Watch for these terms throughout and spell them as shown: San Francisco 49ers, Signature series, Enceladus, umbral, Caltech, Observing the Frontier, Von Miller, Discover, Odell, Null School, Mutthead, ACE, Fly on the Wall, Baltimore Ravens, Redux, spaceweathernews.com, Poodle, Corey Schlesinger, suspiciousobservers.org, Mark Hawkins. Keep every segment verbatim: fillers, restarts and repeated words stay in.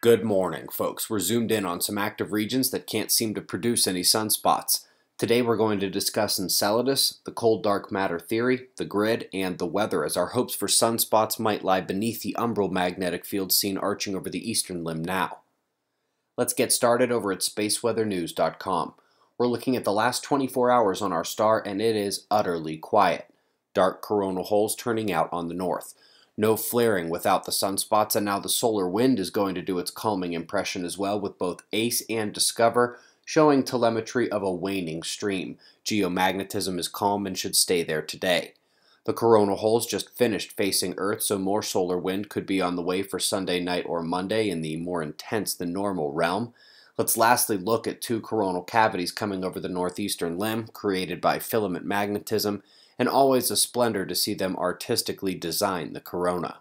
Good morning, folks. We're zoomed in on some active regions that can't seem to produce any sunspots. Today we're going to discuss Enceladus, the cold dark matter theory, the grid, and the weather as our hopes for sunspots might lie beneath the umbral magnetic field seen arching over the eastern limb now. Let's get started over at space weather news dot com. We're looking at the last twenty-four hours on our star, and it is utterly quiet. Dark coronal holes turning out on the north. No flaring without the sunspots, and now the solar wind is going to do its calming impression as well, with both ACE and Discover showing telemetry of a waning stream. Geomagnetism is calm and should stay there today. The coronal holes just finished facing Earth, so more solar wind could be on the way for Sunday night or Monday in the more intense than normal realm. Let's lastly look at two coronal cavities coming over the northeastern limb, created by filament magnetism, and always a splendor to see them artistically design the corona.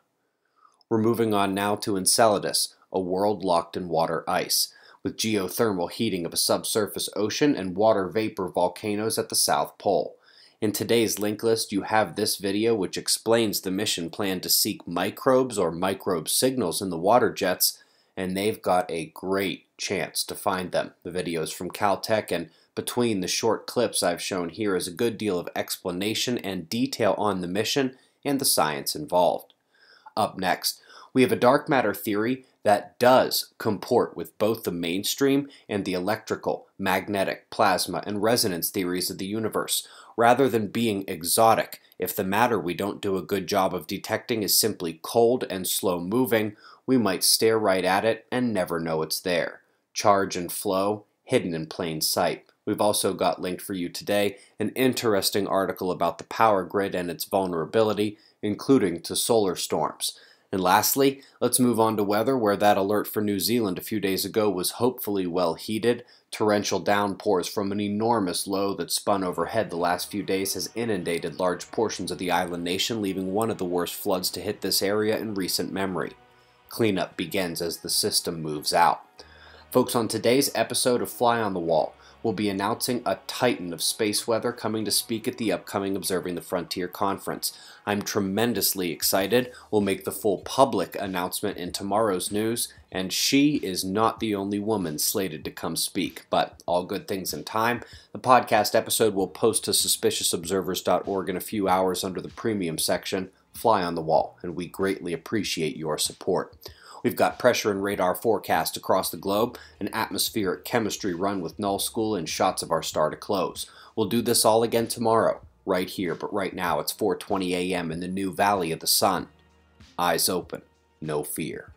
We're moving on now to Enceladus, a world locked in water ice, with geothermal heating of a subsurface ocean and water vapor volcanoes at the South Pole. In today's link list, you have this video which explains the mission plan to seek microbes or microbe signals in the water jets, and they've got a great chance to find them. The video's from Caltech, and between the short clips I've shown here is a good deal of explanation and detail on the mission and the science involved. Up next, we have a dark matter theory that does comport with both the mainstream and the electrical, magnetic, plasma, and resonance theories of the universe. Rather than being exotic, if the matter we don't do a good job of detecting is simply cold and slow-moving, we might stare right at it and never know it's there. Charge and flow, hidden in plain sight. We've also got linked for you today an interesting article about the power grid and its vulnerability, including to solar storms. And lastly, let's move on to weather, where that alert for New Zealand a few days ago was hopefully well heeded. Torrential downpours from an enormous low that spun overhead the last few days has inundated large portions of the island nation, leaving one of the worst floods to hit this area in recent memory. Cleanup begins as the system moves out. Folks, on today's episode of Fly on the Wall, we'll be announcing a titan of space weather coming to speak at the upcoming Observing the Frontier conference. I'm tremendously excited. We'll make the full public announcement in tomorrow's news, and she is not the only woman slated to come speak, but all good things in time. The podcast episode will post to suspicious observers dot org in a few hours under the premium section, Fly on the Wall, and we greatly appreciate your support. We've got pressure and radar forecast across the globe, an atmospheric chemistry run with Null School, and shots of our star to close. We'll do this all again tomorrow, right here, but right now it's four twenty a m in the new Valley of the Sun. Eyes open, no fear.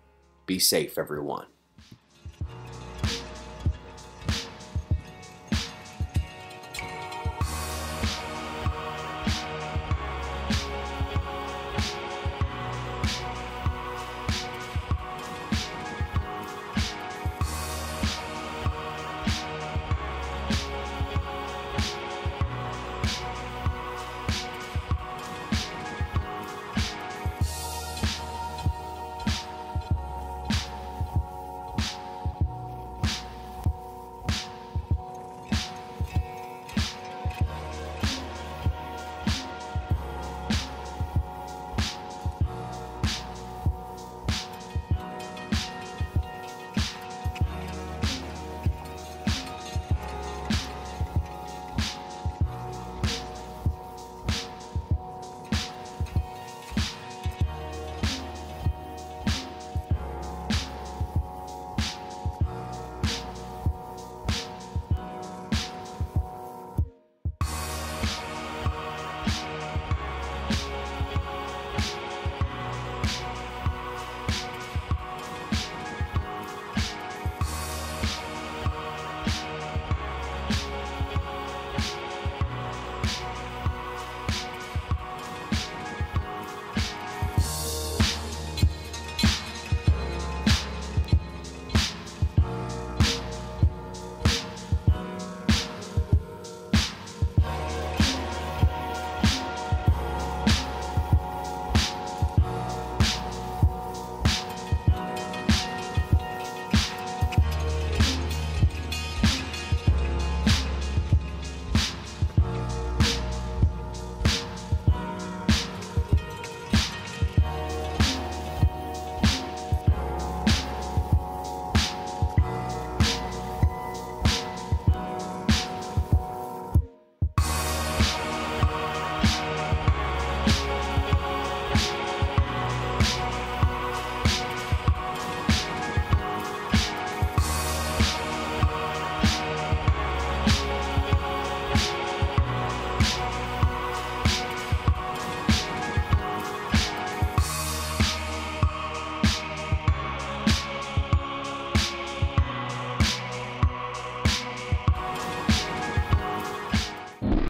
Be safe, everyone.